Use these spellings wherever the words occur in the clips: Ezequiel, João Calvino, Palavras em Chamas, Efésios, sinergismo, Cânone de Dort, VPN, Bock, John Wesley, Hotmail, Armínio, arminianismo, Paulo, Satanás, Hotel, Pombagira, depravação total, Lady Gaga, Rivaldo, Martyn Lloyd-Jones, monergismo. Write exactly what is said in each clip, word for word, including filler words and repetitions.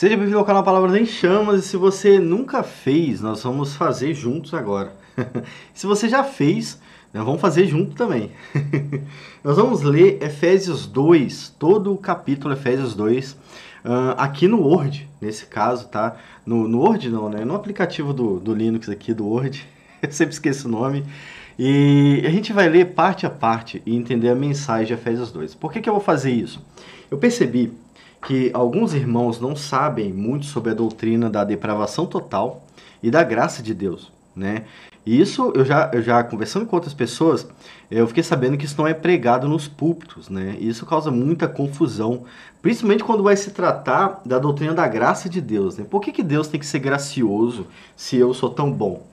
Seja bem-vindo ao canal Palavras em Chamas, e se você nunca fez, nós vamos fazer juntos agora. Se você já fez, nós vamos fazer junto também. Nós vamos ler Efésios dois, todo o capítulo Efésios dois, uh, aqui no Word, nesse caso, tá? No, no Word não, né? No aplicativo do, do Linux aqui, do Word, eu sempre esqueço o nome. E a gente vai ler parte a parte e entender a mensagem de Efésios dois. Por que que eu vou fazer isso? Eu percebi que alguns irmãos não sabem muito sobre a doutrina da depravação total e da graça de Deus, né? E isso, eu já, eu já conversando com outras pessoas, eu fiquei sabendo que isso não é pregado nos púlpitos, né? E isso causa muita confusão, principalmente quando vai se tratar da doutrina da graça de Deus, né? Por que que Deus tem que ser gracioso se eu sou tão bom?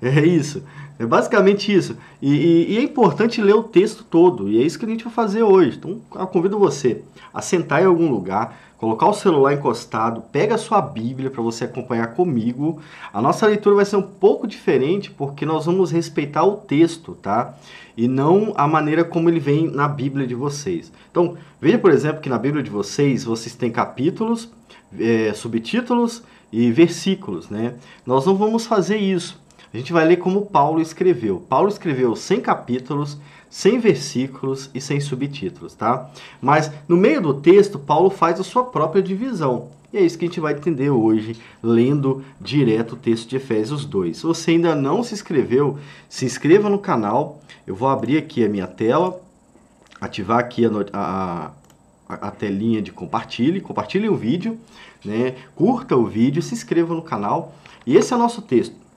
É isso, é basicamente isso. E, e, e é importante ler o texto todo, e é isso que a gente vai fazer hoje. Então eu convido você a sentar em algum lugar, colocar o celular encostado, pega a sua Bíblia para você acompanhar comigo. A nossa leitura vai ser um pouco diferente, porque nós vamos respeitar o texto, tá? E não a maneira como ele vem na Bíblia de vocês. Então veja, por exemplo, que na Bíblia de vocês, vocês têm capítulos, é, subtítulos e versículos, né? Nós não vamos fazer isso. A gente vai ler como Paulo escreveu. Paulo escreveu cem capítulos, cem versículos e cem subtítulos, tá? Mas no meio do texto, Paulo faz a sua própria divisão. E é isso que a gente vai entender hoje, lendo direto o texto de Efésios dois. Se você ainda não se inscreveu, se inscreva no canal. Eu vou abrir aqui a minha tela, ativar aqui a, a, a telinha de compartilhe, compartilhe o vídeo, né? Curta o vídeo, se inscreva no canal. E esse é o nosso texto.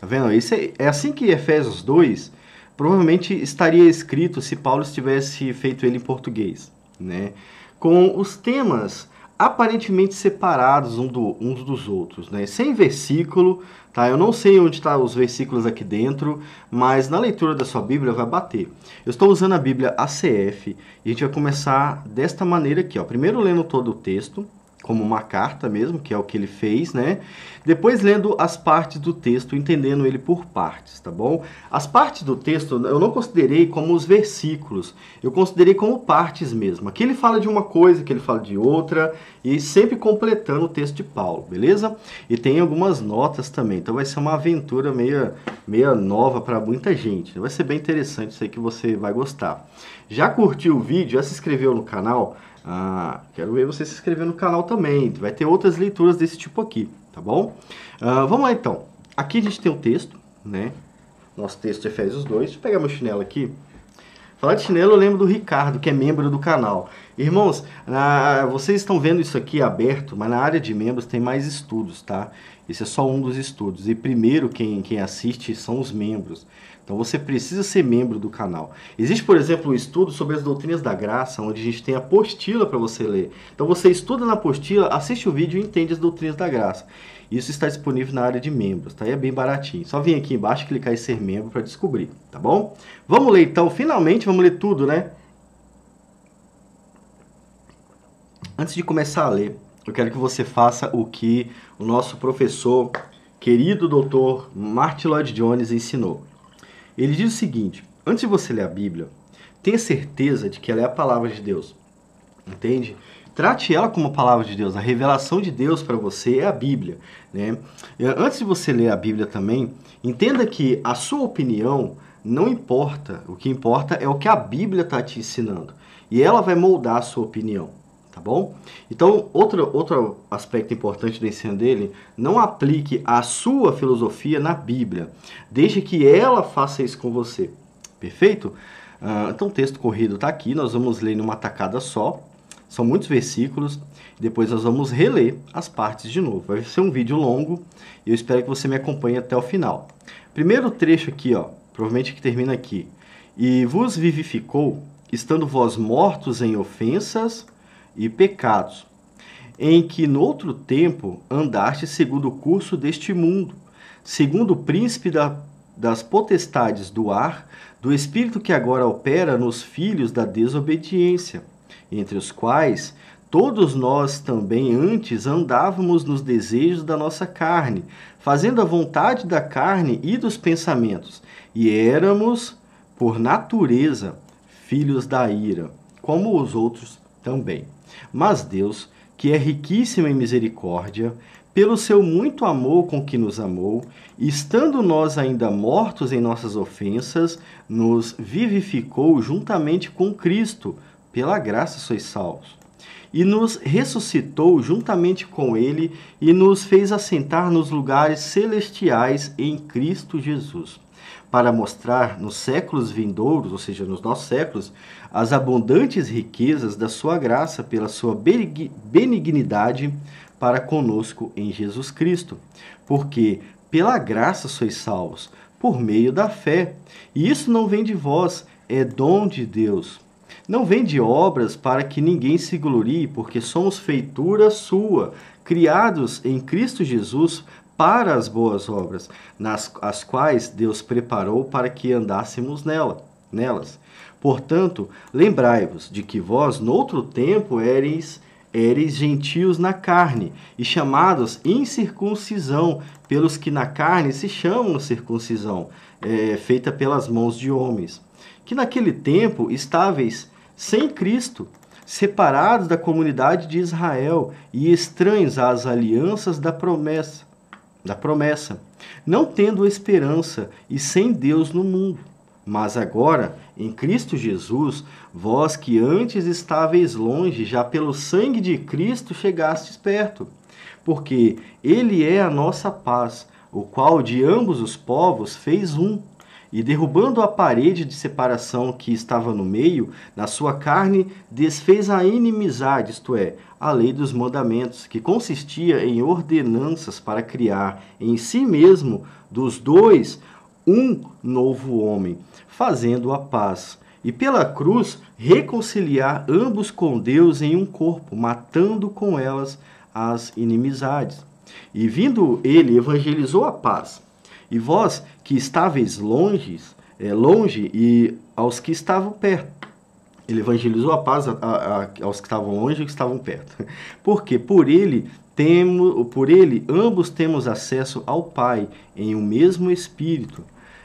Tá vendo? Isso é, é assim que Efésios dois provavelmente estaria escrito se Paulo tivesse feito ele em português, né? Com os temas aparentemente separados um do, uns dos outros, né? Sem versículo, tá? Eu não sei onde estão os versículos aqui dentro, mas na leitura da sua Bíblia vai bater. Eu estou usando a Bíblia A C F e a gente vai começar desta maneira aqui, ó. Primeiro lendo todo o texto, como uma carta mesmo, que é o que ele fez, né? Depois lendo as partes do texto, entendendo ele por partes, tá bom? As partes do texto eu não considerei como os versículos, eu considerei como partes mesmo. Aqui ele fala de uma coisa, que ele fala de outra, e sempre completando o texto de Paulo, beleza? E tem algumas notas também, então vai ser uma aventura meio, meio nova para muita gente. Vai ser bem interessante, isso aí que você vai gostar. Já curtiu o vídeo? Já se inscreveu no canal? Ah, quero ver você se inscrever no canal também. Vai ter outras leituras desse tipo aqui, tá bom? Ah, vamos lá então. Aqui a gente tem o texto, né? Nosso texto de Efésios dois. Deixa eu pegar meu chinelo aqui. Falar de chinelo, eu lembro do Ricardo, que é membro do canal. Irmãos, na... vocês estão vendo isso aqui aberto, mas na área de membros tem mais estudos, tá? Esse é só um dos estudos. E primeiro quem, quem assiste são os membros. Então você precisa ser membro do canal. Existe, por exemplo, um estudo sobre as doutrinas da graça, onde a gente tem a apostila para você ler. Então você estuda na apostila, assiste o vídeo e entende as doutrinas da graça. Isso está disponível na área de membros, tá? E é bem baratinho. Só vir aqui embaixo, clicar em ser membro para descobrir, tá bom? Vamos ler então, finalmente vamos ler tudo, né? Antes de começar a ler, eu quero que você faça o que o nosso professor, querido doutor Martyn Lloyd-Jones, ensinou. Ele diz o seguinte: antes de você ler a Bíblia, tenha certeza de que ela é a palavra de Deus, entende? Trate ela como a palavra de Deus. A revelação de Deus para você é a Bíblia, né? Antes de você ler a Bíblia também, entenda que a sua opinião não importa. O que importa é o que a Bíblia está te ensinando, e ela vai moldar a sua opinião, tá bom? Então, outro, outro aspecto importante do ensino dele: não aplique a sua filosofia na Bíblia. Deixe que ela faça isso com você, perfeito? Ah, então o texto corrido está aqui, nós vamos ler numa tacada só. São muitos versículos, depois nós vamos reler as partes de novo. Vai ser um vídeo longo e eu espero que você me acompanhe até o final. Primeiro trecho aqui, ó, provavelmente que termina aqui. E vos vivificou, estando vós mortos em ofensas e pecados, em que noutro tempo andaste segundo o curso deste mundo, segundo o príncipe da, das potestades do ar, do espírito que agora opera nos filhos da desobediência, entre os quais todos nós também antes andávamos nos desejos da nossa carne, fazendo a vontade da carne e dos pensamentos, e éramos, por natureza, filhos da ira, como os outros também. Mas Deus, que é riquíssimo em misericórdia, pelo seu muito amor com que nos amou, estando nós ainda mortos em nossas ofensas, nos vivificou juntamente com Cristo, pela graça sois salvos, e nos ressuscitou juntamente com Ele e nos fez assentar nos lugares celestiais em Cristo Jesus, para mostrar nos séculos vindouros, ou seja, nos nossos séculos, as abundantes riquezas da sua graça pela sua benignidade para conosco em Jesus Cristo. Porque pela graça sois salvos, por meio da fé. E isso não vem de vós, é dom de Deus. Não vem de obras para que ninguém se glorie, porque somos feitura sua, criados em Cristo Jesus para as boas obras, nas, as quais Deus preparou para que andássemos nela, nelas. Portanto, lembrai-vos de que vós, noutro tempo, éreis, éreis gentios na carne, e chamados incircuncisão, pelos que na carne se chamam circuncisão, é, feita pelas mãos de homens, que naquele tempo estáveis sem Cristo, separados da comunidade de Israel e estranhos às alianças da promessa, da promessa, não tendo esperança e sem Deus no mundo. Mas agora, em Cristo Jesus, vós que antes estáveis longe, já pelo sangue de Cristo chegastes perto, porque Ele é a nossa paz, o qual de ambos os povos fez um, e derrubando a parede de separação que estava no meio, na sua carne desfez a inimizade, isto é, a lei dos mandamentos, que consistia em ordenanças para criar em si mesmo dos dois um novo homem, fazendo a paz, e pela cruz reconciliar ambos com Deus em um corpo, matando com elas as inimizades. E vindo ele, evangelizou a paz. E vós que estáveis longe, é, longe e aos que estavam perto. Ele evangelizou a paz a, a, a, aos que estavam longe e aos que estavam perto. Porque por ele, temo, por ele ambos temos acesso ao Pai em um mesmo Espírito.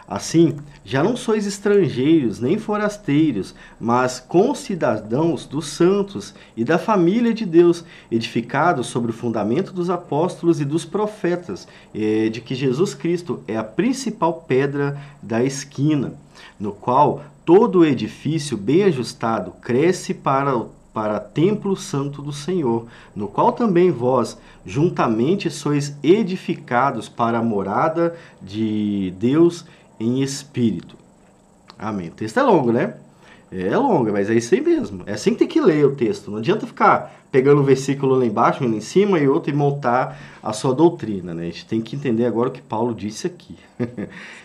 Assim, já não sois estrangeiros nem forasteiros, mas concidadãos dos santos e da família de Deus, edificados sobre o fundamento dos apóstolos e dos profetas, de que Jesus Cristo é a principal pedra da esquina, no qual todo edifício bem ajustado cresce para o para templo santo do Senhor, no qual também vós, juntamente, sois edificados para a morada de Deus em espírito. Amém. O texto é longo, né? É longo, mas é isso aí mesmo. É assim que tem que ler o texto. Não adianta ficar pegando um versículo lá embaixo, um lá em cima e outro e montar a sua doutrina, né? A gente tem que entender agora o que Paulo disse aqui.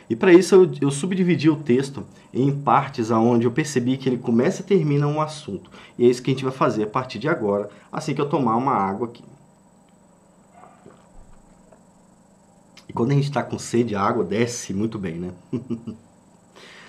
E para isso eu, eu subdividi o texto em partes onde eu percebi que ele começa e termina um assunto. E é isso que a gente vai fazer a partir de agora, assim que eu tomar uma água aqui. E quando a gente está com sede, a água desce muito bem, né?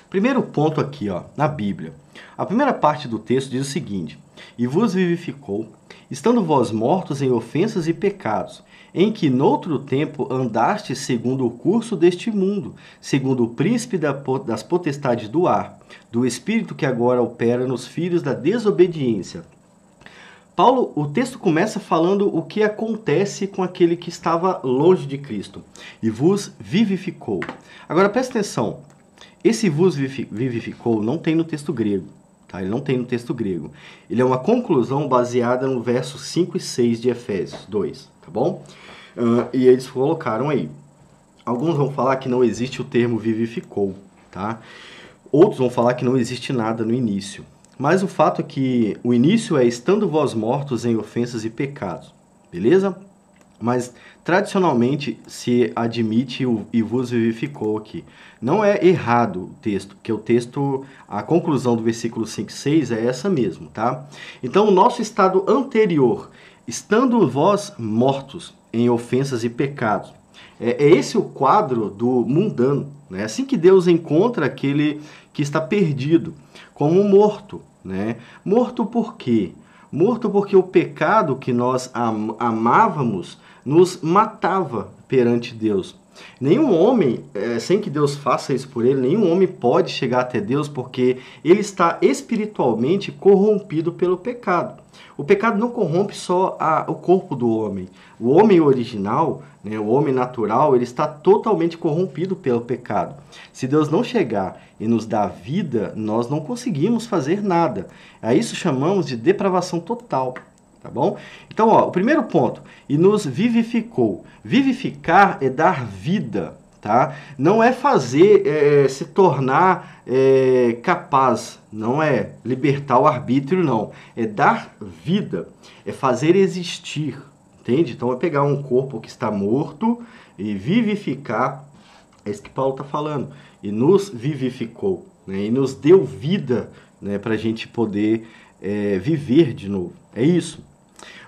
Primeiro ponto aqui, ó, na Bíblia. A primeira parte do texto diz o seguinte: e vos vivificou, estando vós mortos em ofensas e pecados, em que noutro tempo andastes segundo o curso deste mundo, segundo o príncipe das potestades do ar, do espírito que agora opera nos filhos da desobediência. Paulo, o texto começa falando o que acontece com aquele que estava longe de Cristo. E vos vivificou. Agora presta atenção. Esse vos vivificou não tem no texto grego, tá? Ele não tem no texto grego. Ele é uma conclusão baseada no verso cinco e seis de Efésios dois, tá bom? Uh, e eles colocaram aí. Alguns vão falar que não existe o termo vivificou, tá? Outros vão falar que não existe nada no início. Mas o fato é que o início é estando vós mortos em ofensas e pecados, beleza? Mas, tradicionalmente, se admite o e vos vivificou aqui. Não é errado o texto, porque o texto, a conclusão do versículo cinco e seis é essa mesmo, tá? Então, o nosso estado anterior, estando vós mortos em ofensas e pecados. É, é esse o quadro do mundano, né? Assim que Deus encontra aquele que está perdido, como morto, né? Morto por quê? Morto porque o pecado que nós am- amávamos, nos matava perante Deus. Nenhum homem, é, sem que Deus faça isso por ele, nenhum homem pode chegar até Deus porque ele está espiritualmente corrompido pelo pecado. O pecado não corrompe só a, o corpo do homem. O homem original, né, o homem natural, ele está totalmente corrompido pelo pecado. Se Deus não chegar e nos dar vida, nós não conseguimos fazer nada. A isso chamamos de depravação total. Tá bom? Então, ó, o primeiro ponto, e nos vivificou. Vivificar é dar vida, tá? Não é fazer, é, se tornar é, capaz, não é libertar o arbítrio, não. É dar vida, é fazer existir, entende? Então, é pegar um corpo que está morto e vivificar, é isso que Paulo está falando, e nos vivificou, né? E nos deu vida, né, para a gente poder é, viver de novo, é isso.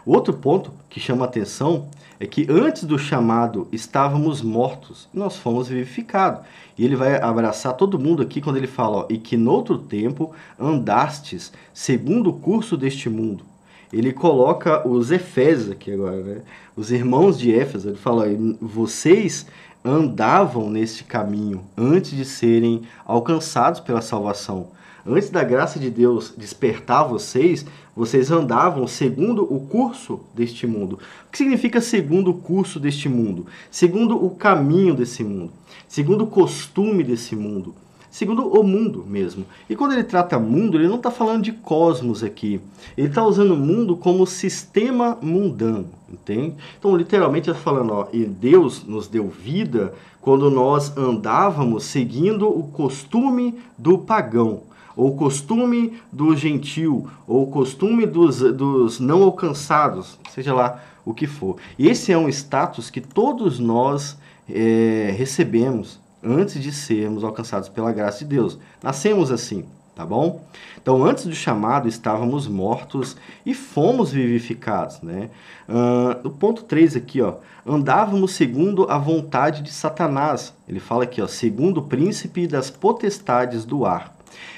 Outro ponto que chama a atenção é que antes do chamado estávamos mortos, nós fomos vivificados. E ele vai abraçar todo mundo aqui quando ele fala, ó, e que noutro tempo andastes segundo o curso deste mundo. Ele coloca os Efésios aqui agora, né? Os irmãos de Éfeso, ele fala, vocês andavam neste caminho antes de serem alcançados pela salvação. Antes da graça de Deus despertar vocês, vocês andavam segundo o curso deste mundo. O que significa segundo o curso deste mundo? Segundo o caminho desse mundo. Segundo o costume desse mundo. Segundo o mundo mesmo. E quando ele trata mundo, ele não está falando de cosmos aqui. Ele está usando o mundo como sistema mundano, entende? Então, literalmente, ele está falando, ó, e Deus nos deu vida quando nós andávamos seguindo o costume do pagão, ou costume do gentil, ou costume dos, dos não alcançados, seja lá o que for. E esse é um status que todos nós é, recebemos antes de sermos alcançados pela graça de Deus. Nascemos assim, tá bom? Então, antes do chamado, estávamos mortos e fomos vivificados, né? Uh, o ponto três aqui, ó, andávamos segundo a vontade de Satanás. Ele fala aqui, ó, segundo o príncipe das potestades do ar.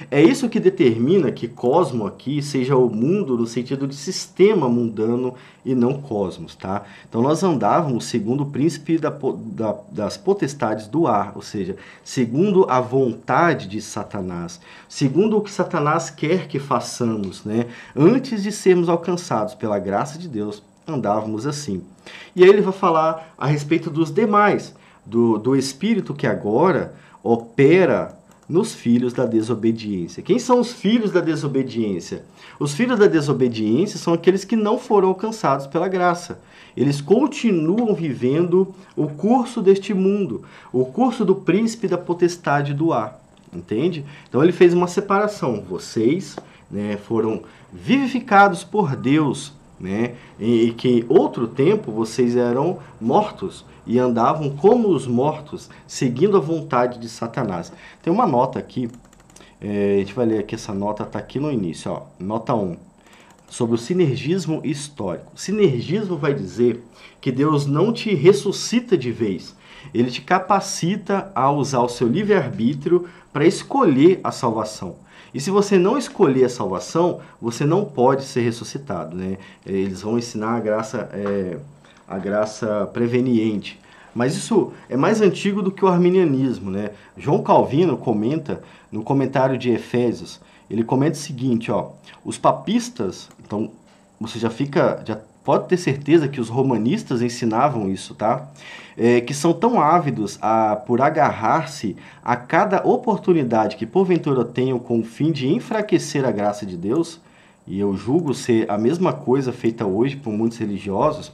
É isso que determina que cosmo aqui seja o mundo no sentido de sistema mundano e não cosmos, tá? Então nós andávamos segundo o príncipe da, da, das potestades do ar, ou seja, segundo a vontade de Satanás, segundo o que Satanás quer que façamos, né? Antes de sermos alcançados pela graça de Deus, andávamos assim. E aí ele vai falar a respeito dos demais, do, do espírito que agora opera nos filhos da desobediência. Quem são os filhos da desobediência? Os filhos da desobediência são aqueles que não foram alcançados pela graça. Eles continuam vivendo o curso deste mundo, o curso do príncipe da potestade do ar, entende? Então ele fez uma separação. Vocês, né, foram vivificados por Deus, né, e que em outro tempo vocês eram mortos e andavam como os mortos, seguindo a vontade de Satanás. Tem uma nota aqui, é, a gente vai ler aqui, essa nota está aqui no início, ó, nota um, sobre o sinergismo histórico. Sinergismo vai dizer que Deus não te ressuscita de vez, ele te capacita a usar o seu livre-arbítrio para escolher a salvação. E se você não escolher a salvação, você não pode ser ressuscitado, né? Eles vão ensinar a graça, é, a graça preveniente. Mas isso é mais antigo do que o arminianismo, né? João Calvino comenta no comentário de Efésios, ele comenta o seguinte, ó, os papistas, então você já fica, já pode ter certeza que os romanistas ensinavam isso, tá? É, que são tão ávidos a, por agarrar-se a cada oportunidade que porventura tenham com o fim de enfraquecer a graça de Deus, e eu julgo ser a mesma coisa feita hoje por muitos religiosos,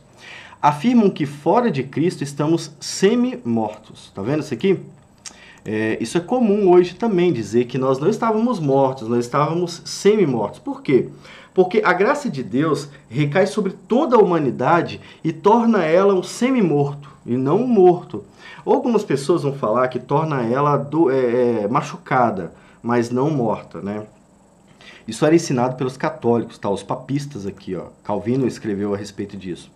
afirmam que fora de Cristo estamos semi-mortos. Tá vendo isso aqui? É, isso é comum hoje também, dizer que nós não estávamos mortos, nós estávamos semi-mortos. Por quê? Porque a graça de Deus recai sobre toda a humanidade e torna ela um semi-morto e não um morto. Algumas pessoas vão falar que torna ela do, é, é, machucada, mas não morta, né? Isso era ensinado pelos católicos, tá? Os papistas aqui, ó. Calvino escreveu a respeito disso.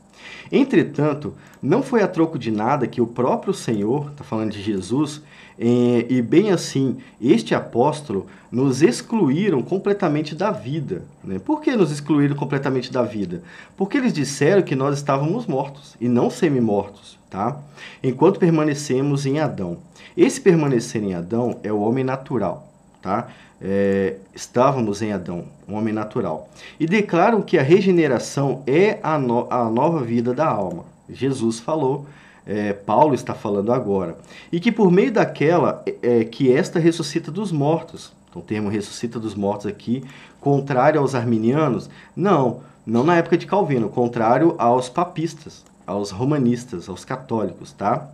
Entretanto, não foi a troco de nada que o próprio Senhor, está falando de Jesus, e bem assim, este apóstolo, nos excluíram completamente da vida. Né? Por que nos excluíram completamente da vida? Porque eles disseram que nós estávamos mortos, e não semi-mortos, tá? Enquanto permanecemos em Adão. Esse permanecer em Adão é o homem natural, tá? É, estávamos em Adão, um homem natural, e declaram que a regeneração é a, no, a nova vida da alma. Jesus falou, é, Paulo está falando agora, e que por meio daquela é, que esta ressuscita dos mortos. Então, o termo ressuscita dos mortos aqui, contrário aos arminianos, não, não na época de Calvino, contrário aos papistas, aos romanistas, aos católicos, tá?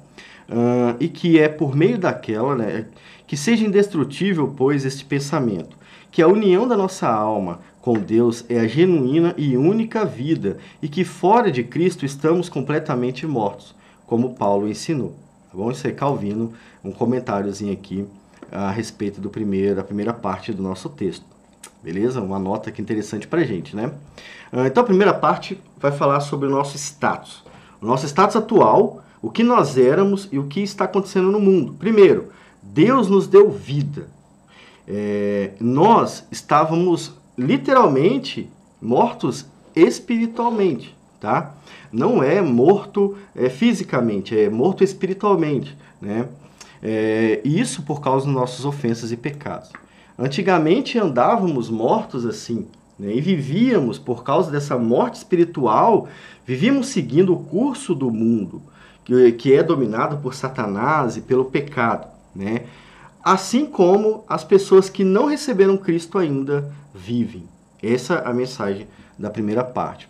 Uh, e que é por meio daquela, né, que seja indestrutível, pois, este pensamento, que a união da nossa alma com Deus é a genuína e única vida, e que fora de Cristo estamos completamente mortos, como Paulo ensinou. Tá bom? Isso é Calvino, um comentáriozinho aqui a respeito do primeiro, da primeira parte do nosso texto. Beleza? Uma nota que interessante pra gente, né? Uh, então, a primeira parte vai falar sobre o nosso status. O nosso status atual, o que nós éramos e o que está acontecendo no mundo. Primeiro, Deus nos deu vida. É, nós estávamos literalmente mortos espiritualmente, tá? Não é morto é, fisicamente, é morto espiritualmente, né? É, isso por causa das nossas ofensas e pecados. Antigamente andávamos mortos assim, né? E vivíamos por causa dessa morte espiritual, vivíamos seguindo o curso do mundo, que, que é dominado por Satanás e pelo pecado. Né? Assim como as pessoas que não receberam Cristo ainda vivem. Essa é a mensagem da primeira parte.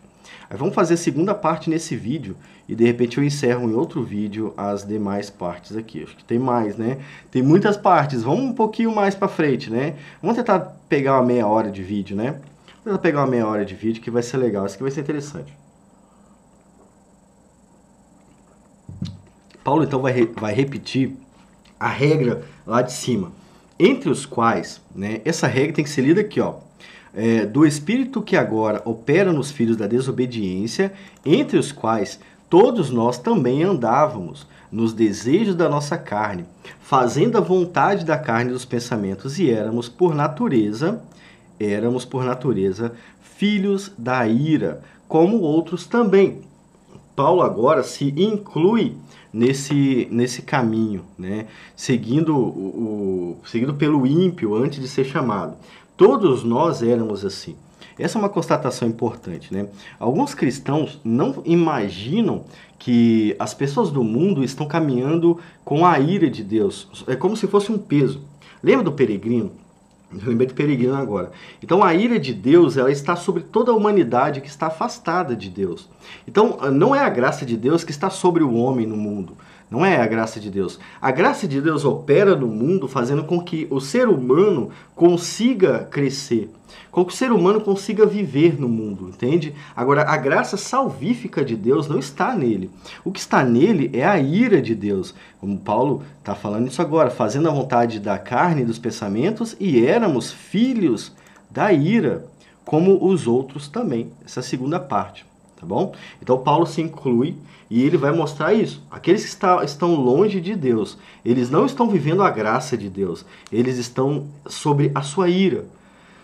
Aí vamos fazer a segunda parte nesse vídeo e de repente eu encerro em outro vídeo as demais partes aqui. Acho que tem mais, né? Tem muitas partes. Vamos um pouquinho mais para frente, né? Vamos tentar pegar uma meia hora de vídeo, né? Vamos tentar pegar uma meia hora de vídeo que vai ser legal. Isso aqui vai ser interessante. Paulo então vai, re vai repetir a regra lá de cima, entre os quais, né, essa regra tem que ser lida aqui, ó, é, do Espírito que agora opera nos filhos da desobediência, entre os quais todos nós também andávamos, nos desejos da nossa carne, fazendo a vontade da carne e dos pensamentos, e éramos por natureza, éramos por natureza filhos da ira, como outros também. Paulo agora se inclui nesse, nesse caminho, né? Seguindo, o, o, seguindo pelo ímpio antes de ser chamado. Todos nós éramos assim. Essa é uma constatação importante, né? Alguns cristãos não imaginam que as pessoas do mundo estão caminhando com a ira de Deus. É como se fosse um peso. Lembra do peregrino? Eu lembrei do peregrino agora. Então, a ira de Deus, ela está sobre toda a humanidade que está afastada de Deus. Então, não é a graça de Deus que está sobre o homem no mundo. Não é a graça de Deus. A graça de Deus opera no mundo fazendo com que o ser humano consiga crescer, com que o ser humano consiga viver no mundo, entende? Agora, a graça salvífica de Deus não está nele. O que está nele é a ira de Deus. Como Paulo está falando isso agora, fazendo a vontade da carne e dos pensamentos, e éramos filhos da ira, como os outros também. Essa é a segunda parte. Tá bom? Então Paulo se inclui e ele vai mostrar isso. Aqueles que está, estão longe de Deus, eles não estão vivendo a graça de Deus, eles estão sobre a sua ira,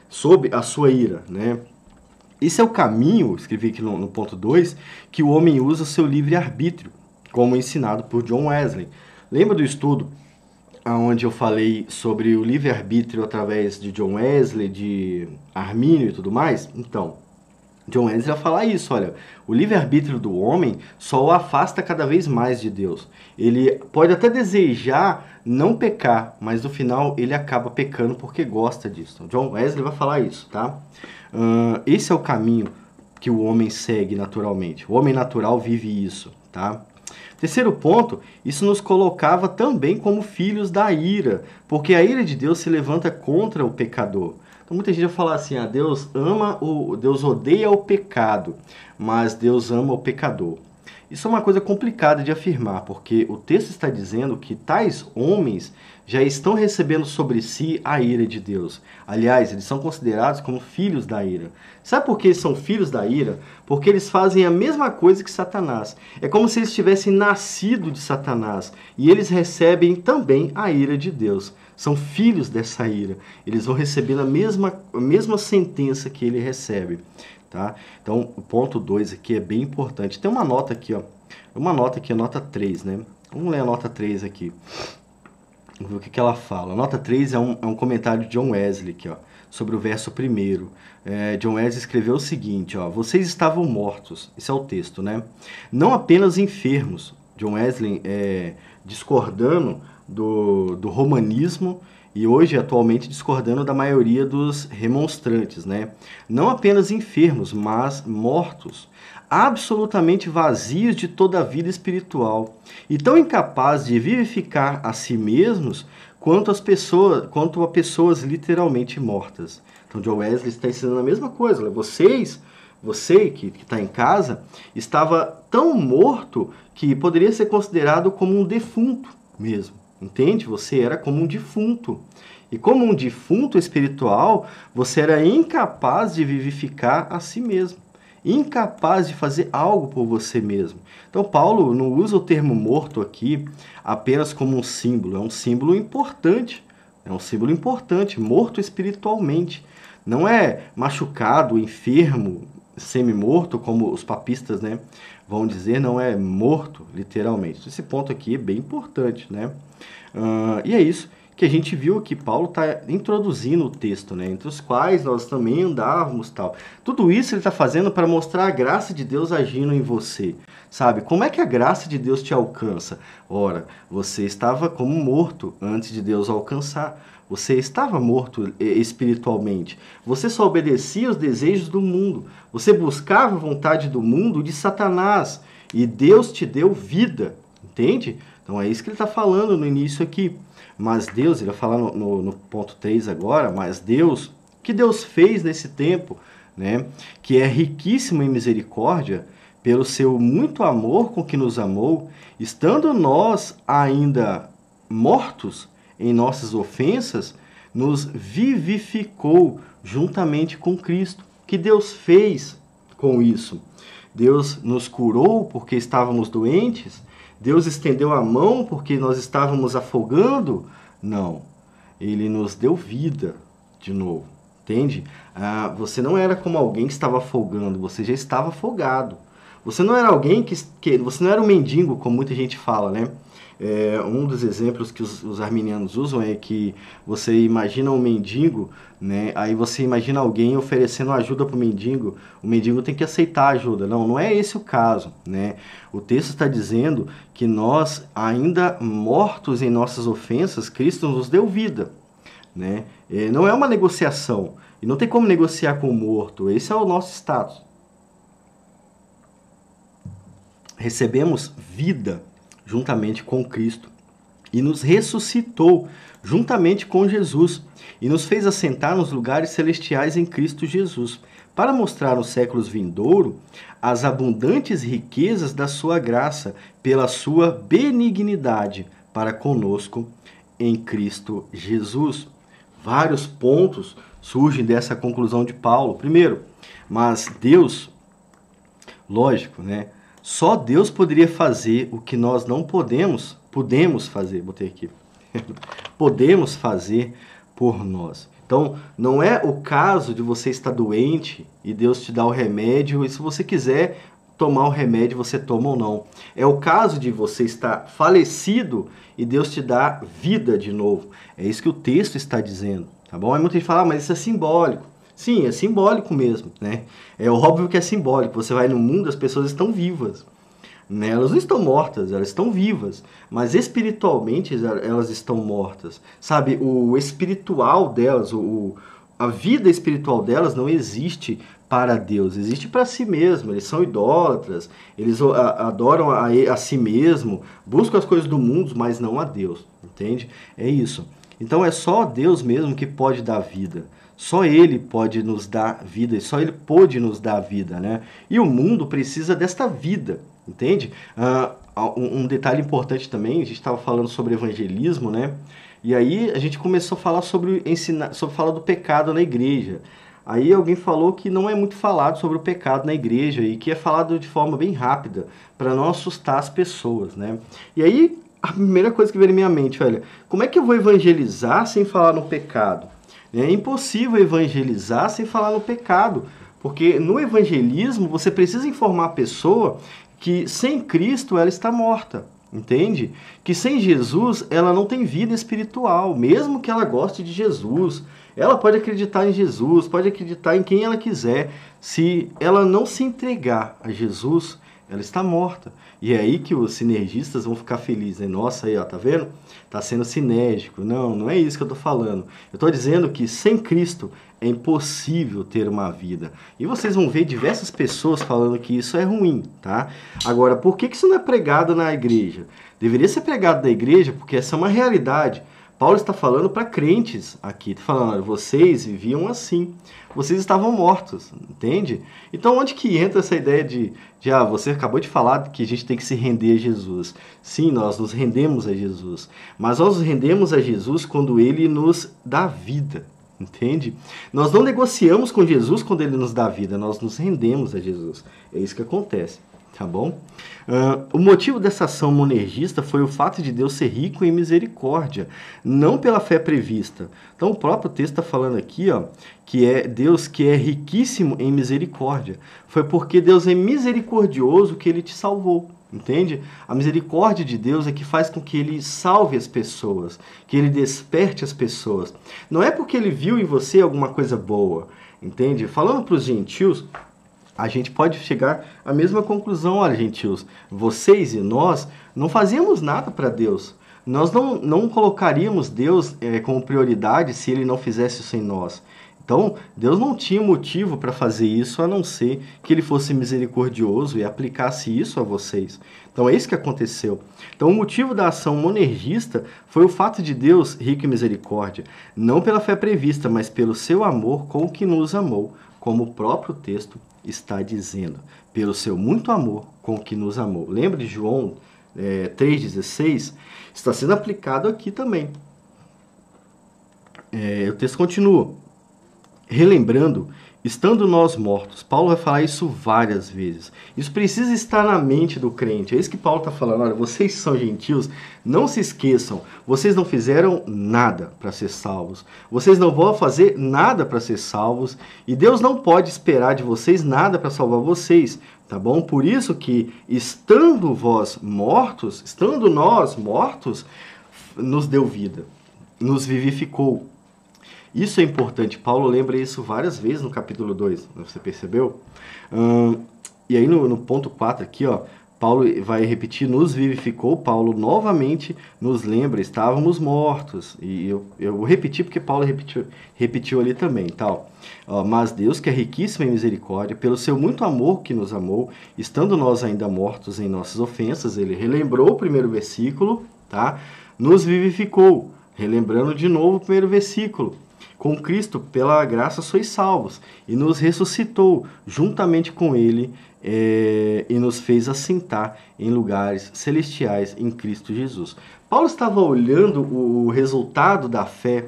sob a sua ira, né? Esse é o caminho, escrevi aqui no, no ponto dois, que o homem usa o seu livre-arbítrio, como ensinado por John Wesley. Lembra do estudo onde eu falei sobre o livre-arbítrio através de John Wesley, de Armínio e tudo mais? Então, John Wesley vai falar isso, olha, o livre-arbítrio do homem só o afasta cada vez mais de Deus. Ele pode até desejar não pecar, mas no final ele acaba pecando porque gosta disso. John Wesley vai falar isso, tá? Uh, esse é o caminho que o homem segue naturalmente. O homem natural vive isso, tá? Terceiro ponto, isso nos colocava também como filhos da ira, porque a ira de Deus se levanta contra o pecador. Muita gente vai falar assim, ah, Deus ama, o Deus odeia o pecado, mas Deus ama o pecador. Isso é uma coisa complicada de afirmar, porque o texto está dizendo que tais homens já estão recebendo sobre si a ira de Deus. Aliás, eles são considerados como filhos da ira. Sabe por que eles são filhos da ira? Porque eles fazem a mesma coisa que Satanás. É como se eles tivessem nascido de Satanás, e eles recebem também a ira de Deus. São filhos dessa ira. Eles vão receber a mesma, a mesma sentença que ele recebe. Tá? Então, o ponto dois aqui é bem importante. Tem uma nota aqui, ó. Uma nota aqui, a nota três, né? Vamos ler a nota três aqui. Vamos ver o que, que ela fala. A nota três é um, é um comentário de John Wesley aqui, ó, sobre o verso primeiro. É, John Wesley escreveu o seguinte, ó. Vocês estavam mortos. Esse é o texto, né? Não apenas enfermos. John Wesley é, discordando do, do romanismo, e hoje, atualmente, discordando da maioria dos remonstrantes, né? Não apenas enfermos, mas mortos, absolutamente vazios de toda a vida espiritual e tão incapazes de vivificar a si mesmos quanto, as pessoas, quanto a pessoas literalmente mortas. Então, John Wesley está ensinando a mesma coisa. Vocês, você que está em casa, estava tão morto que poderia ser considerado como um defunto mesmo. Entende? Você era como um defunto. E como um defunto espiritual, você era incapaz de vivificar a si mesmo. Incapaz de fazer algo por você mesmo. Então, Paulo não usa o termo morto aqui apenas como um símbolo. É um símbolo importante. É um símbolo importante. Morto espiritualmente. Não é machucado, enfermo, semi-morto, como os papistas, né, vão dizer, não é morto, literalmente. Esse ponto aqui é bem importante, né? Uh, e é isso que a gente viu aqui. Paulo está introduzindo o texto, né? Entre os quais nós também andávamos, tal. Tudo isso ele está fazendo para mostrar a graça de Deus agindo em você, sabe? Como é que a graça de Deus te alcança? Ora, você estava como morto antes de Deus alcançar. Você estava morto espiritualmente. Você só obedecia aos desejos do mundo. Você buscava a vontade do mundo, de Satanás. E Deus te deu vida. Entende? Então é isso que ele está falando no início aqui. Mas Deus, ele vai falar no, no, no ponto três agora, mas Deus, o que Deus fez nesse tempo, né? Que é riquíssimo em misericórdia, pelo seu muito amor com que nos amou, estando nós ainda mortos em nossas ofensas, nos vivificou juntamente com Cristo. O que Deus fez com isso? Deus nos curou porque estávamos doentes? Deus estendeu a mão porque nós estávamos afogando? Não. Ele nos deu vida de novo. Entende? Ah, você não era como alguém que estava afogando, você já estava afogado. Você não era alguém que, que você não era um mendigo, como muita gente fala, né? É, um dos exemplos que os, os arminianos usam é que você imagina um mendigo, né? Aí você imagina alguém oferecendo ajuda para o mendigo, o mendigo tem que aceitar a ajuda. Não, não é esse o caso, né? O texto está dizendo que nós, ainda mortos em nossas ofensas, Cristo nos deu vida, né? É, não é uma negociação, e não tem como negociar com o morto, esse é o nosso status. Recebemos vida juntamente com Cristo, e nos ressuscitou juntamente com Jesus, e nos fez assentar nos lugares celestiais em Cristo Jesus, para mostrar nos séculos vindouros as abundantes riquezas da sua graça, pela sua benignidade para conosco em Cristo Jesus. Vários pontos surgem dessa conclusão de Paulo. Primeiro, mas Deus, lógico, né? Só Deus poderia fazer o que nós não podemos, podemos fazer, botei aqui, podemos fazer por nós. Então, não é o caso de você estar doente e Deus te dá o remédio, e se você quiser tomar o remédio, você toma ou não. É o caso de você estar falecido e Deus te dá vida de novo. É isso que o texto está dizendo, tá bom? Aí muita gente fala, ah, mas isso é simbólico. Sim, é simbólico mesmo, né? É óbvio que é simbólico. Você vai no mundo, as pessoas estão vivas, né? Elas não estão mortas, elas estão vivas. Mas espiritualmente elas estão mortas, sabe? O espiritual delas, o, a vida espiritual delas não existe para Deus, existe para si mesmo. Eles são idólatras, eles adoram a, a si mesmo, buscam as coisas do mundo, mas não a Deus, entende? É isso. Então é só Deus mesmo que pode dar vida. Só ele pode nos dar vida, e só ele pode nos dar vida, né? E o mundo precisa desta vida, entende? Uh, um detalhe importante também, a gente estava falando sobre evangelismo, né? E aí a gente começou a falar sobre, ensinar, sobre falar do pecado na igreja. Aí alguém falou que não é muito falado sobre o pecado na igreja e que é falado de forma bem rápida, para não assustar as pessoas, né? E aí a primeira coisa que veio na minha mente, olha, como é que eu vou evangelizar sem falar no pecado? É impossível evangelizar sem falar no pecado, porque no evangelismo você precisa informar a pessoa que sem Cristo ela está morta, entende? Que sem Jesus ela não tem vida espiritual, mesmo que ela goste de Jesus. Ela pode acreditar em Jesus, pode acreditar em quem ela quiser. Se ela não se entregar a Jesus, ela está morta. E é aí que os sinergistas vão ficar felizes, né? Nossa, aí, ó, tá vendo? Tá sendo sinérgico. Não, não é isso que eu tô falando. Eu tô dizendo que sem Cristo é impossível ter uma vida. E vocês vão ver diversas pessoas falando que isso é ruim, tá? Agora, por que isso não é pregado na igreja? Deveria ser pregado na igreja porque essa é uma realidade. Paulo está falando para crentes aqui, está falando, vocês viviam assim, vocês estavam mortos, entende? Então onde que entra essa ideia de, de, ah, você acabou de falar que a gente tem que se render a Jesus. Sim, nós nos rendemos a Jesus, mas nós nos rendemos a Jesus quando Ele nos dá vida, entende? Nós não negociamos com Jesus quando Ele nos dá vida, nós nos rendemos a Jesus, é isso que acontece. Tá bom? Uh, o motivo dessa ação monergista foi o fato de Deus ser rico em misericórdia, não pela fé prevista. Então o próprio texto está falando aqui, ó, que é Deus que é riquíssimo em misericórdia. Foi porque Deus é misericordioso que Ele te salvou, entende? A misericórdia de Deus é que faz com que Ele salve as pessoas, que Ele desperte as pessoas. Não é porque Ele viu em você alguma coisa boa, entende? Falando para os gentios, a gente pode chegar à mesma conclusão, olha, gentios, vocês e nós não fazíamos nada para Deus. Nós não, não colocaríamos Deus é, como prioridade se Ele não fizesse isso em nós. Então, Deus não tinha motivo para fazer isso, a não ser que Ele fosse misericordioso e aplicasse isso a vocês. Então, é isso que aconteceu. Então, o motivo da ação monergista foi o fato de Deus, rico em misericórdia, não pela fé prevista, mas pelo seu amor com o que nos amou, como o próprio texto está dizendo, pelo seu muito amor com o que nos amou. Lembra de João é, três dezesseis? Está sendo aplicado aqui também. É, o texto continua. Relembrando, estando nós mortos, Paulo vai falar isso várias vezes. Isso precisa estar na mente do crente. É isso que Paulo está falando. Olha, vocês são gentios, não se esqueçam. Vocês não fizeram nada para ser salvos. Vocês não vão fazer nada para ser salvos. E Deus não pode esperar de vocês nada para salvar vocês, tá bom? Por isso que, estando vós mortos, estando nós mortos, nos deu vida, nos vivificou. Isso é importante, Paulo lembra isso várias vezes no capítulo dois, você percebeu? Hum, e aí no, no ponto quatro aqui, ó, Paulo vai repetir, nos vivificou, Paulo novamente nos lembra, estávamos mortos. E eu, eu repeti porque Paulo repetiu, repetiu ali também, tal. Ó, mas Deus, que é riquíssimo em misericórdia, pelo seu muito amor que nos amou, estando nós ainda mortos em nossas ofensas, ele relembrou o primeiro versículo, tá? Nos vivificou, relembrando de novo o primeiro versículo. Com Cristo, pela graça, sois salvos, e nos ressuscitou juntamente com Ele, é, e nos fez assentar em lugares celestiais em Cristo Jesus. Paulo estava olhando o resultado da fé,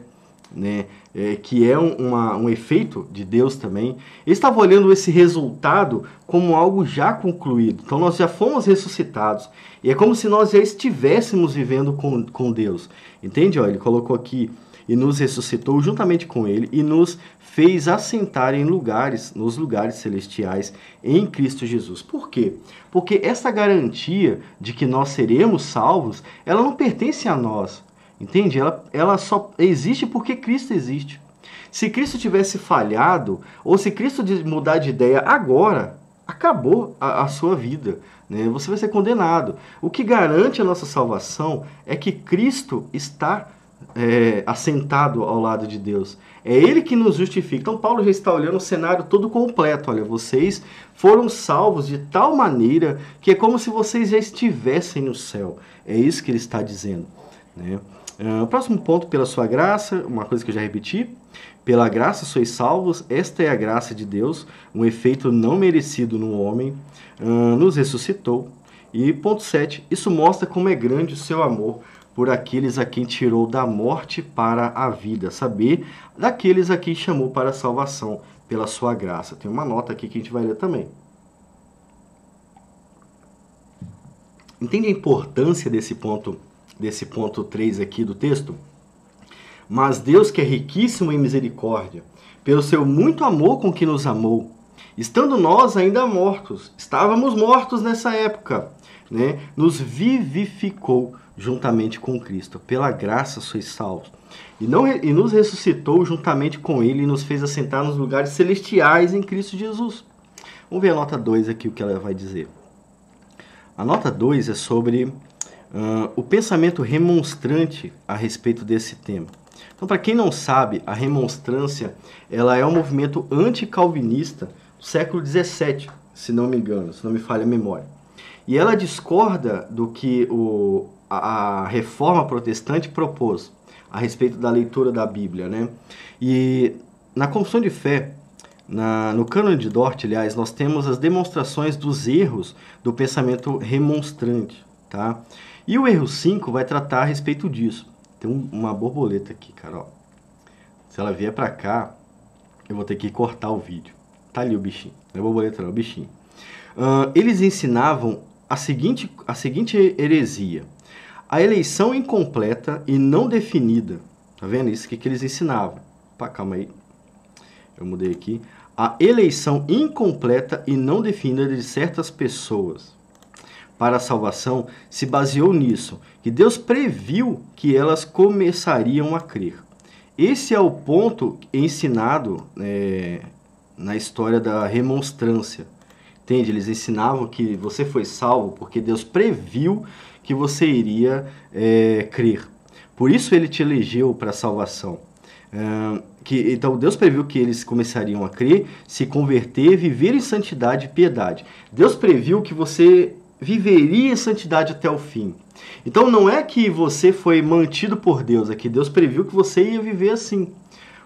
né, é, que é um, uma, um efeito de Deus também. Ele estava olhando esse resultado como algo já concluído. Então nós já fomos ressuscitados, e é como se nós já estivéssemos vivendo com, com Deus. Entende? Ó, ele colocou aqui, e nos ressuscitou juntamente com Ele, e nos fez assentar em lugares, nos lugares celestiais em Cristo Jesus. Por quê? Porque essa garantia de que nós seremos salvos, ela não pertence a nós, entende? Ela, ela só existe porque Cristo existe. Se Cristo tivesse falhado, ou se Cristo mudar de ideia agora, acabou a, a sua vida, né? Você vai ser condenado. O que garante a nossa salvação é que Cristo está É, assentado ao lado de Deus. É Ele que nos justifica. Então Paulo já está olhando o cenário todo completo. Olha, vocês foram salvos de tal maneira que é como se vocês já estivessem no céu. É isso que ele está dizendo, né? Uh, o próximo ponto, pela sua graça, uma coisa que eu já repeti, pela graça sois salvos, esta é a graça de Deus, um efeito não merecido no homem, uh, nos ressuscitou. E ponto sete, isso mostra como é grande o seu amor por aqueles a quem tirou da morte para a vida, saber daqueles a quem chamou para a salvação, pela sua graça. Tem uma nota aqui que a gente vai ler também. Entende a importância desse ponto, desse ponto três aqui do texto? Mas Deus, que é riquíssimo em misericórdia, pelo seu muito amor com que nos amou, estando nós ainda mortos, estávamos mortos nessa época, né? Nos vivificou juntamente com Cristo. Pela graça sois salvos. E, não, e nos ressuscitou juntamente com Ele e nos fez assentar nos lugares celestiais em Cristo Jesus. Vamos ver a nota dois aqui, o que ela vai dizer. A nota dois é sobre uh, o pensamento remonstrante a respeito desse tema. Então, para quem não sabe, a remonstrância, ela é um movimento anticalvinista do século dezessete, se não me engano, se não me falha a memória. E ela discorda do que o, a, a reforma protestante propôs a respeito da leitura da Bíblia, né? E na Confissão de Fé, Na, no Cânone de Dort, aliás, nós temos as demonstrações dos erros do pensamento remonstrante, tá? E o erro cinco vai tratar a respeito disso. Tem um, uma borboleta aqui, cara, ó. Se ela vier pra cá, eu vou ter que cortar o vídeo. Tá ali o bichinho. Não é borboleta, não, é o bichinho. Uh, eles ensinavam a seguinte, a seguinte heresia. A eleição incompleta e não definida. Tá vendo? Isso que, que eles ensinavam. Pá, calma aí. Eu mudei aqui. A eleição incompleta e não definida de certas pessoas para a salvação se baseou nisso, que Deus previu que elas começariam a crer. Esse é o ponto ensinado é, na história da remonstrância. Entende? Eles ensinavam que você foi salvo porque Deus previu que você iria é, crer. Por isso Ele te elegeu para a salvação. É, que, então Deus previu que eles começariam a crer, se converter, viver em santidade e piedade. Deus previu que você viveria em santidade até o fim. Então não é que você foi mantido por Deus, é que Deus previu que você ia viver assim.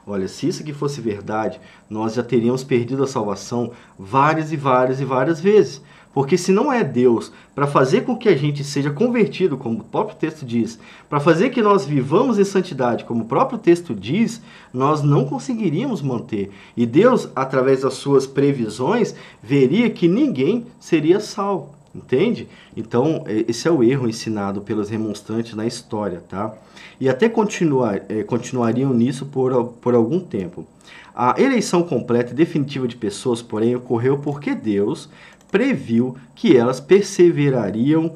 Olha, se isso aqui fosse verdade, nós já teríamos perdido a salvação várias e várias e várias vezes. Porque se não é Deus para fazer com que a gente seja convertido, como o próprio texto diz, para fazer que nós vivamos em santidade, como o próprio texto diz, nós não conseguiríamos manter. E Deus, através das suas previsões, veria que ninguém seria salvo, entende? Então, esse é o erro ensinado pelos remonstrantes na história, tá? E até continuar, é, continuariam nisso por, por algum tempo. A eleição completa e definitiva de pessoas, porém, ocorreu porque Deus previu que elas perseverariam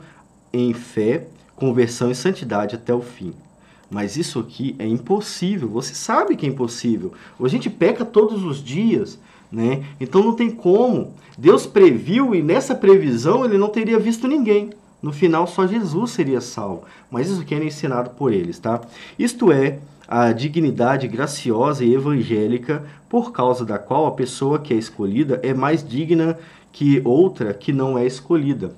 em fé, conversão e santidade até o fim. Mas isso aqui é impossível, você sabe que é impossível. A gente peca todos os dias, né? Então não tem como. Deus previu e nessa previsão ele não teria visto ninguém. No final só Jesus seria salvo. Mas isso aqui era ensinado por eles, tá? Isto é, a dignidade graciosa e evangélica por causa da qual a pessoa que é escolhida é mais digna que outra que não é escolhida.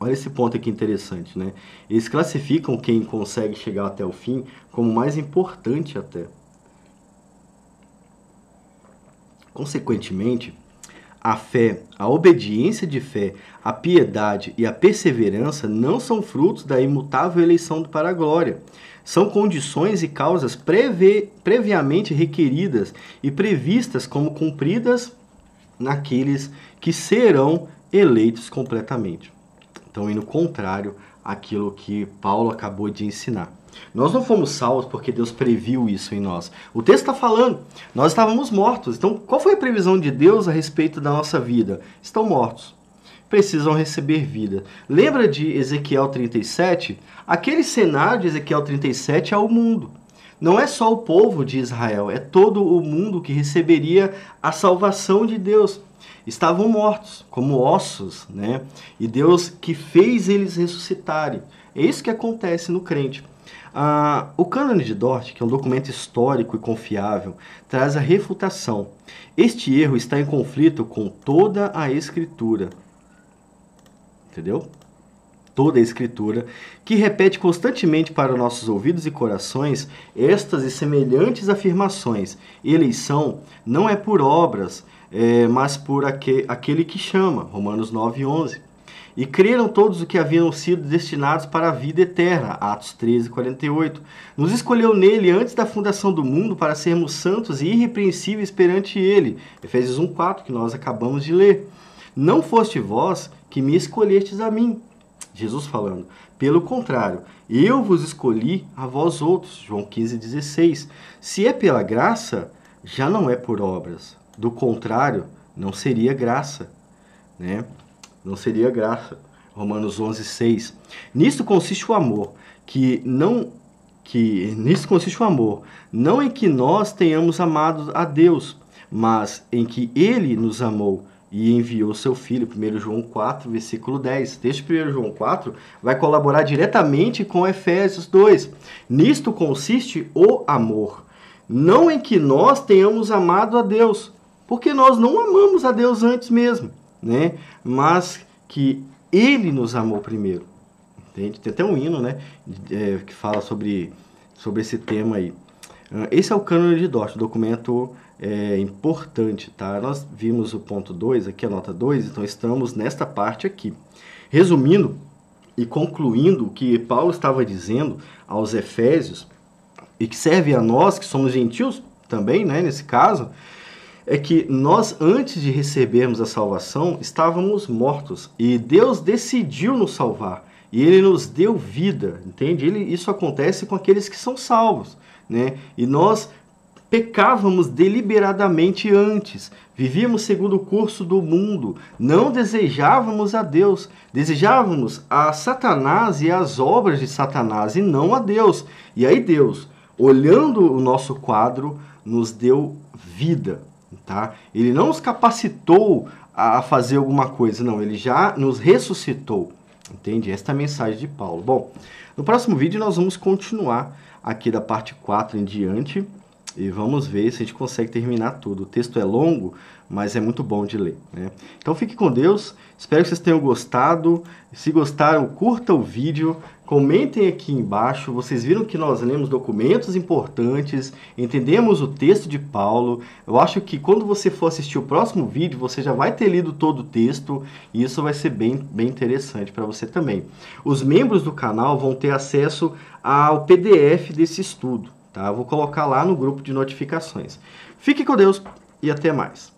Olha esse ponto aqui interessante, né? Eles classificam quem consegue chegar até o fim como mais importante até. Consequentemente, a fé, a obediência de fé, a piedade e a perseverança não são frutos da imutável eleição para a glória. São condições e causas preve, previamente requeridas e previstas como cumpridas naqueles que serão eleitos completamente. Então, indo contrário àquilo que Paulo acabou de ensinar. Nós não fomos salvos porque Deus previu isso em nós. O texto está falando, nós estávamos mortos. Então, qual foi a previsão de Deus a respeito da nossa vida? Estão mortos, precisam receber vida. Lembra de Ezequiel trinta e sete? Aquele cenário de Ezequiel trinta e sete é o mundo. Não é só o povo de Israel, é todo o mundo que receberia a salvação de Deus. Estavam mortos, como ossos, né? E Deus que fez eles ressuscitarem. É isso que acontece no crente. Ah, o Cânone de Dort, que é um documento histórico e confiável, traz a refutação. Este erro está em conflito com toda a Escritura. Entendeu? toda a Escritura, que repete constantemente para nossos ouvidos e corações estas e semelhantes afirmações. Eleição não é por obras, é, mas por aque, aquele que chama, Romanos nove, onze. E creram todos os que haviam sido destinados para a vida eterna, Atos treze, quarenta e oito. Nos escolheu nele antes da fundação do mundo para sermos santos e irrepreensíveis perante ele, Efésios um, quatro, que nós acabamos de ler. Não foste vós que me escolhestes a mim, Jesus falando. Pelo contrário, eu vos escolhi a vós outros, João quinze, dezesseis. Se é pela graça, já não é por obras. Do contrário, não seria graça, né? Não seria graça. Romanos onze, seis. Nisto consiste o amor, que não que nisto consiste o amor, não em que nós tenhamos amado a Deus, mas em que ele nos amou e enviou seu filho. Primeiro João quatro, versículo dez. Texto de primeiro João quatro vai colaborar diretamente com Efésios dois. Nisto consiste o amor, não em que nós tenhamos amado a Deus, porque nós não amamos a Deus antes mesmo, né? Mas que ele nos amou primeiro. Entende? Tem até um hino, né, é, que fala sobre, sobre esse tema aí. Esse é o Cânone de Dort, documento é, importante, tá? Nós vimos o ponto dois, aqui a nota dois, então estamos nesta parte aqui. Resumindo e concluindo o que Paulo estava dizendo aos Efésios, e que serve a nós, que somos gentios também, né, nesse caso, é que nós, antes de recebermos a salvação, estávamos mortos. E Deus decidiu nos salvar. E Ele nos deu vida, entende? Ele, isso acontece com aqueles que são salvos, né? E nós pecávamos deliberadamente antes. Vivíamos segundo o curso do mundo. Não desejávamos a Deus. Desejávamos a Satanás e as obras de Satanás, e não a Deus. E aí Deus, olhando o nosso quadro, nos deu vida. Tá? Ele não nos capacitou a fazer alguma coisa, não, ele já nos ressuscitou, entende? Esta é a mensagem de Paulo. Bom, no próximo vídeo nós vamos continuar aqui da parte quatro em diante e vamos ver se a gente consegue terminar tudo. O texto é longo, mas é muito bom de ler, né? Então fique com Deus, espero que vocês tenham gostado. Se gostaram, curta o vídeo, comentem aqui embaixo. Vocês viram que nós lemos documentos importantes, entendemos o texto de Paulo. Eu acho que quando você for assistir o próximo vídeo, você já vai ter lido todo o texto, e isso vai ser bem, bem interessante para você também. Os membros do canal vão ter acesso ao P D F desse estudo, tá? Eu vou colocar lá no grupo de notificações. Fique com Deus e até mais.